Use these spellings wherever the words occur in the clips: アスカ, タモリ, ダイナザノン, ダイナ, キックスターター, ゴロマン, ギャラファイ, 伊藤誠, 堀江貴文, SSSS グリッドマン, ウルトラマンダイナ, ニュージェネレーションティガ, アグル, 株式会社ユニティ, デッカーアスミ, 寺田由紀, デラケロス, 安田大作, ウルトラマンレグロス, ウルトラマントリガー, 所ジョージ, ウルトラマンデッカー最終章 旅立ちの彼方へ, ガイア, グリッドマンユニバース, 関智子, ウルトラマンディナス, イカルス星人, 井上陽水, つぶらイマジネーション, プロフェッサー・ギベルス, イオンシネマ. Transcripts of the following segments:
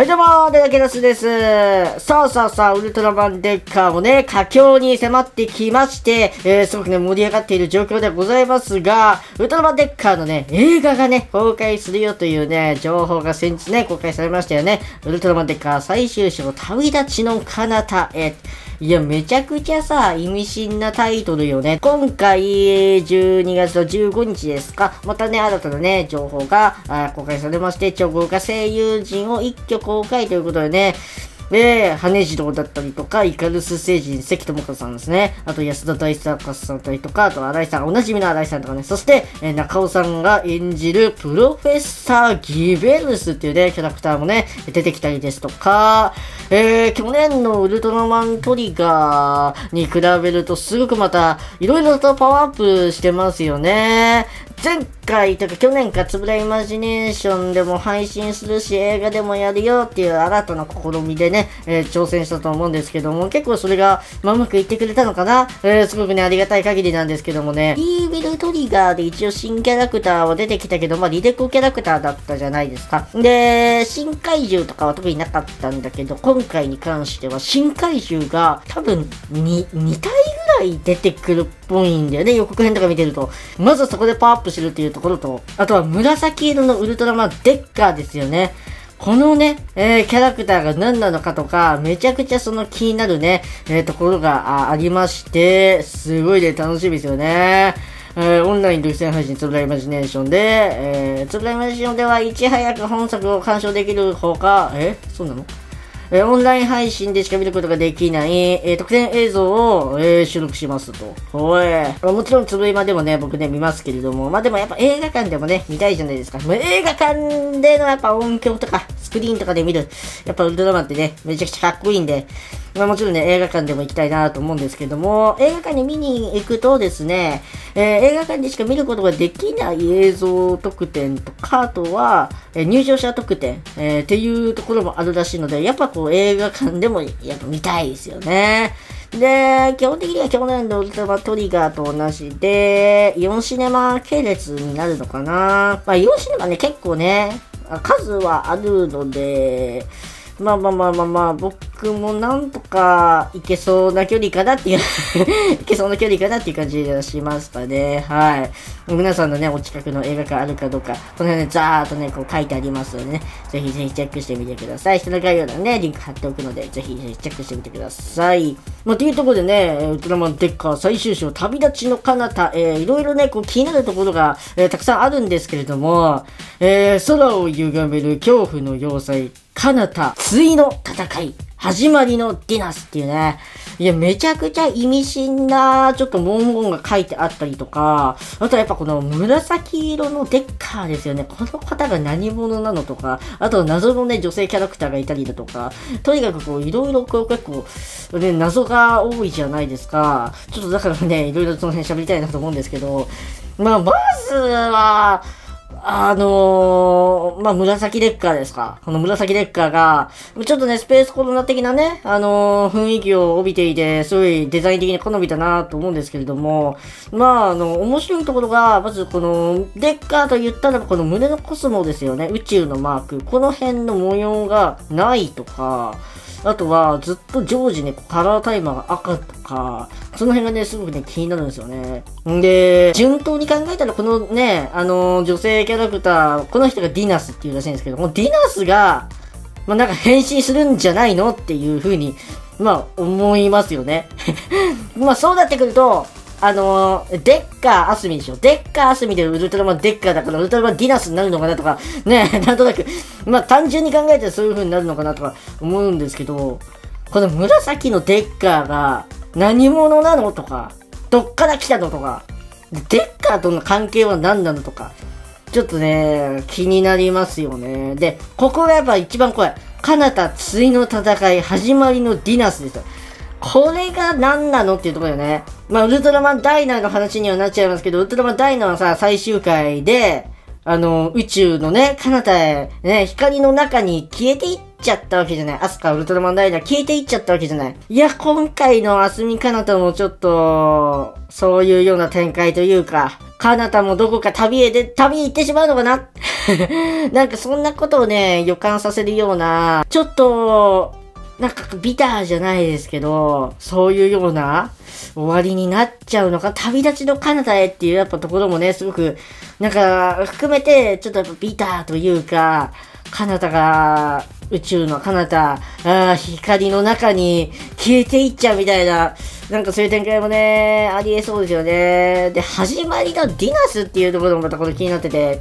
はい、どうも、デラケロスです。さあ、ウルトラマンデッカーもね、佳境に迫ってきまして、すごくね、盛り上がっている状況でございますが、ウルトラマンデッカーのね、映画がね、公開するよというね、情報が先日ね、公開されましたよね。ウルトラマンデッカー最終章、旅立ちの彼方へ。いや、めちゃくちゃさ、意味深なタイトルよね。今回、12月の15日ですか。またね、新たなね、情報が公開されまして、超豪華声優陣を一挙公開ということでね。羽次郎だったりとか、イカルス星人、関智子さんですね。あと、安田大作さんだったりとか、あと、新井さん、おなじみの新井さんとかね。そして、中尾さんが演じる、プロフェッサー・ギベルスっていうね、キャラクターもね、出てきたりですとか、去年のウルトラマントリガーに比べると、すごくまた、いろいろとパワーアップしてますよね。前回とか去年かつぶらイマジネーションでも配信するし映画でもやるよっていう新たな試みでね、挑戦したと思うんですけども、結構それが、まあ、うまくいってくれたのかな、すごくねありがたい限りなんですけどもね。イーヴィルトリガーで一応新キャラクターは出てきたけど、まあ、リデコキャラクターだったじゃないですか。で、新怪獣とかは特になかったんだけど、今回に関しては新怪獣が多分2体ぐらい出てくるっぽいんだよね。予告編とか見てると。まずそこでパワーアップしてるっていうところと、あとは紫色のウルトラマンデッカーですよね。このね、キャラクターが何なのかとか、めちゃくちゃその気になるね、ところが ありまして、すごいね、楽しみですよね。オンライン独占配信つぶらイマジネーションで、つぶらイマジネーションではいち早く本作を鑑賞できるほか、そうなの？オンライン配信でしか見ることができない、特典映像を、収録しますと。もちろんつぶいまでもね、僕ね、見ますけれども。まあ、でもやっぱ映画館でもね、見たいじゃないですか。もう映画館でのやっぱ音響とか、スクリーンとかで見る、やっぱウルトラマンってね、めちゃくちゃかっこいいんで、まあ、もちろんね、映画館でも行きたいなと思うんですけども、映画館に見に行くとですね、映画館でしか見ることができない映像特典とか、あとは、入場者特典、っていうところもあるらしいので、やっぱこう映画館でもやっぱ見たいですよね。で、基本的には去年のウルトラマントリガーと同じで、イオンシネマ系列になるのかな。まあ、イオンシネマね、結構ね、数はあるので、まあ、僕もなんとかいけそうな距離かなっていう、いけそうな距離かなっていう感じがしましたね。はい。皆さんのね、お近くの映画館あるかどうか、この辺ね、ざーっとね、こう書いてありますのでね、ぜひぜひチェックしてみてください。下の概要欄にね、リンク貼っておくので、ぜひぜひチェックしてみてください。まあ、というところでね、ウルトラマンデッカー最終章、旅立ちの彼方、いろいろね、こう気になるところが、たくさんあるんですけれども、空を歪める恐怖の要塞、彼方、対の戦い、始まりのディナスっていうね。いや、めちゃくちゃ意味深な、ちょっと文言が書いてあったりとか、あとはやっぱこの紫色のデッカーですよね。この方が何者なのとか、あと謎のね、女性キャラクターがいたりだとか、とにかくこう、いろいろこう結構、ね、謎が多いじゃないですか。ちょっとだからね、いろいろその辺喋りたいなと思うんですけど、まあ、まずは、まあ、紫デッカーですか。この紫デッカーが、ちょっとね、スペースコロナ的なね、雰囲気を帯びていて、すごいデザイン的に好みだなと思うんですけれども、まあ、面白いところが、まずこの、デッカーと言ったら、この胸のコスモですよね。宇宙のマーク。この辺の模様がないとか、あとは、ずっと常時ね、カラータイマーが赤とか、その辺がね、すごくね、気になるんですよね。で、順当に考えたら、このね、女性キャラクター、この人がディナスっていうらしいんですけども、ディナスが、まあ、なんか変身するんじゃないのっていう風に、まあ、思いますよね。まあ、そうなってくると、デッカーアスミでしょ。デッカーアスミでウルトラマンデッカーだからウルトラマンディナスになるのかなとか、ね、なんとなく、まあ単純に考えてそういう風になるのかなとか思うんですけど、この紫のデッカーが何者なのとか、どっから来たのとか、デッカーとの関係は何なのとか、ちょっとね、気になりますよね。で、ここがやっぱ一番怖い。彼方対の戦い、始まりのディナスですよ。これが何なのっていうところよね。まあ、ウルトラマンダイナの話にはなっちゃいますけど、ウルトラマンダイナはさ、最終回で、宇宙のね、彼方へ、ね、光の中に消えていっちゃったわけじゃない。アスカ、ウルトラマンダイナ消えていっちゃったわけじゃない。いや、今回のアスミ彼方もちょっと、そういうような展開というか、かなたもどこか旅へ行ってしまうのかななんかそんなことをね、予感させるような、ちょっと、なんかビターじゃないですけど、そういうような終わりになっちゃうのか、旅立ちの彼方へっていうやっぱところもね、すごく、なんか含めて、ちょっとやっぱビターというか、彼方が、宇宙の彼方、光の中に消えていっちゃうみたいな、なんかそういう展開もね、ありえそうですよね。で、始まりのディナスっていうところもまたこれ気になってて、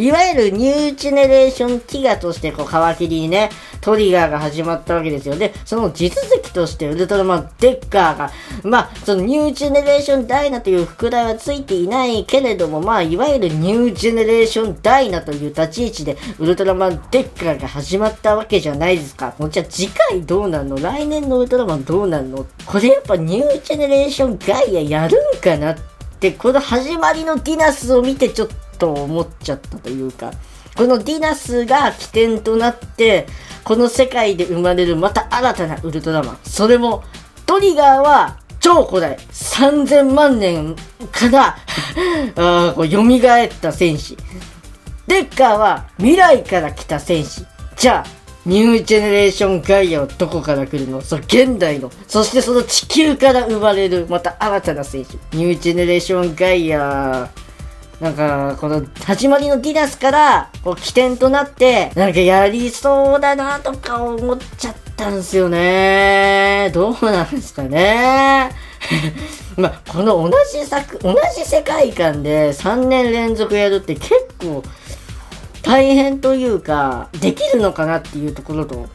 いわゆるニュージェネレーションティガとしてこう皮切りにね、トリガーが始まったわけですよ。で、その地続きとしてウルトラマンデッカーが、まあ、そのニュージェネレーションダイナという副題はついていないけれども、まあ、いわゆるニュージェネレーションダイナという立ち位置でウルトラマンデッカーが始まったわけじゃないですか。もうじゃあ次回どうなるの？来年のウルトラマンどうなるの？これやっぱニュージェネレーションガイアやるんかなって、この始まりのディナスを見てちょっとと思っちゃったというか、このディナスが起点となってこの世界で生まれるまた新たなウルトラマン、それもトリガーは超古代3000万年からこう蘇った戦士、デッカーは未来から来た戦士、じゃあニュージェネレーションガイアはどこから来るの？そう、現代の。そしてその地球から生まれるまた新たな戦士、ニュージェネレーションガイア、なんか、この、始まりのディナスから、こう、起点となって、なんかやりそうだなとか思っちゃったんですよね。どうなんですかね。まあ、この同じ世界観で3年連続やるって結構、大変というか、できるのかなっていうところと、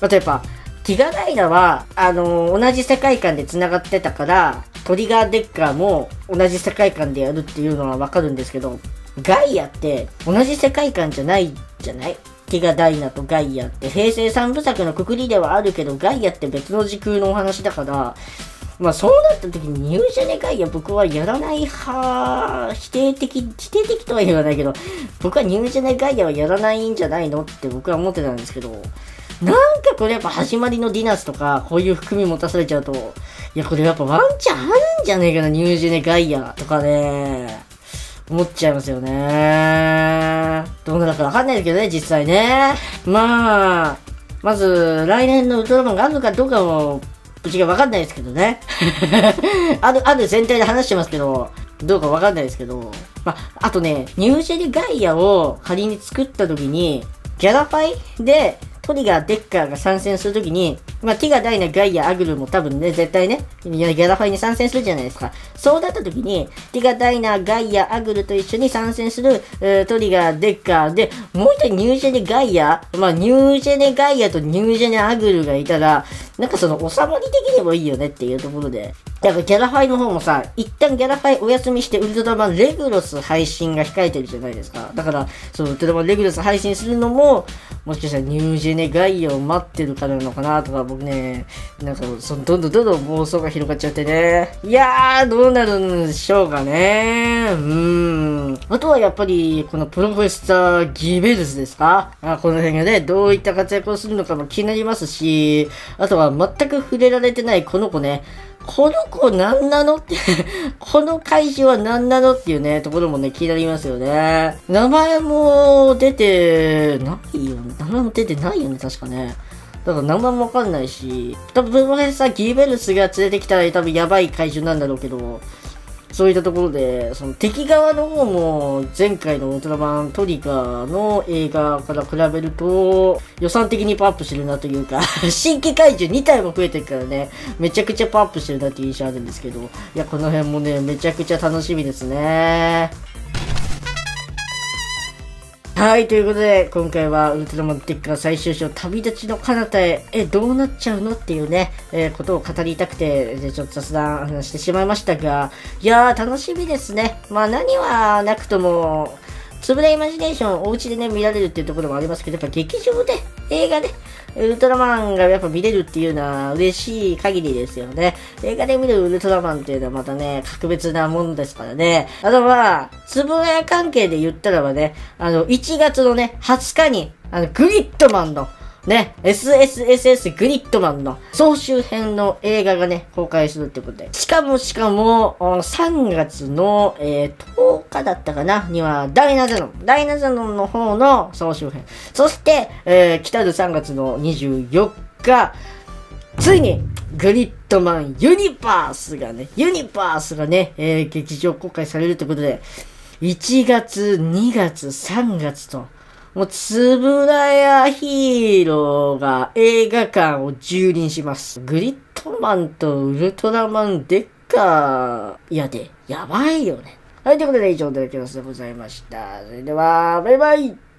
あとやっぱ、ティガガイナは、同じ世界観で繋がってたから、トリガーデッカーも同じ世界観でやるっていうのはわかるんですけど、ガイアって同じ世界観じゃないじゃない？ティガダイナとガイアって平成三部作のくくりではあるけど、ガイアって別の時空のお話だから、まあそうなった時にニュージェネガイア僕はやらない派、否定的とは言わないけど、僕はニュージェネガイアはやらないんじゃないのって僕は思ってたんですけど、なんかこれやっぱ始まりのディナスとか、こういう含み持たされちゃうと、いやこれやっぱワンチャンあるんじゃねえかな、ニュージェネガイアとかね、思っちゃいますよね。どうなるかわかんないですけどね、実際ね。まあ、まず来年のウルトラマンがあるのかどうかも、うちがわかんないですけどね。ある前提で話してますけど、どうかわかんないですけど。まあ、あとね、ニュージェネガイアを仮に作った時に、ギャラファイで、トリガー、デッカーが参戦するときに、まあ、ティガ、ダイナ、ガイア、アグルも多分ね、絶対ね、ギャラファイに参戦するじゃないですか。そうだったときに、ティガ、ダイナ、ガイア、アグルと一緒に参戦する、トリガー、デッカーで、もう一人ニュージェネガイア、まあ、ニュージェネガイアとニュージェネアグルがいたら、なんかその、収まり的にもいいよねっていうところで。だからギャラファイの方もさ、一旦ギャラファイお休みしてウルトラマンレグロス配信が控えてるじゃないですか。だから、そのウルトラマンレグロス配信するのも、もしかしたらニュージェネガイアを待ってるからなのかなとか、僕ね、なんかそのどんどん妄想が広がっちゃってね。いやー、どうなるんでしょうかね。あとはやっぱり、このプロフェッサー・ギベルスですか？この辺がね、どういった活躍をするのかも気になりますし、あとは全く触れられてないこの子ね、この子何なのって、この怪獣は何なのっていうね、ところもね、気になりますよね。名前も出てないよね、確かね。だから名前もわかんないし、多分プロフェッサー・ギーベルスが連れてきたら多分やばい怪獣なんだろうけど、そういったところで、その敵側の方も前回のウルトラマントリガーの映画から比べると予算的にパワーアップしてるなというか、新規怪獣2体も増えてるからね、めちゃくちゃパワーアップしてるなっていう印象あるんですけど、いや、この辺もね、めちゃくちゃ楽しみですね。はい、ということで、今回はウルトラマンデッカー最終章、旅立ちの彼方へ、どうなっちゃうのっていうね、ことを語りたくて、ちょっと雑談話してしまいましたが、いやー、楽しみですね。まあ、何はなくとも、つぶらイマジネーション、お家でね、見られるっていうところもありますけど、やっぱ劇場で、映画で、ウルトラマンがやっぱ見れるっていうのは嬉しい限りですよね。映画で見るウルトラマンっていうのはまたね、格別なもんですからね。あとは、つぶらや関係で言ったらばね、1月のね、20日に、グリッドマンの、ね、SSSS グリッドマンの総集編の映画がね、公開するってことで。しかも、3月の、10日だったかなには、ダイナザノンの方の総集編。そして、来たる3月の24日、ついに、グリッドマンユニバースがね、劇場公開されるってことで、1月、2月、3月と、もう、つぶらやヒーローが映画館を蹂躙します。グリッドマンとウルトラマンデッカーやで、やばいよね。はい、ということで以上でございますでございました。それでは、バイバイ。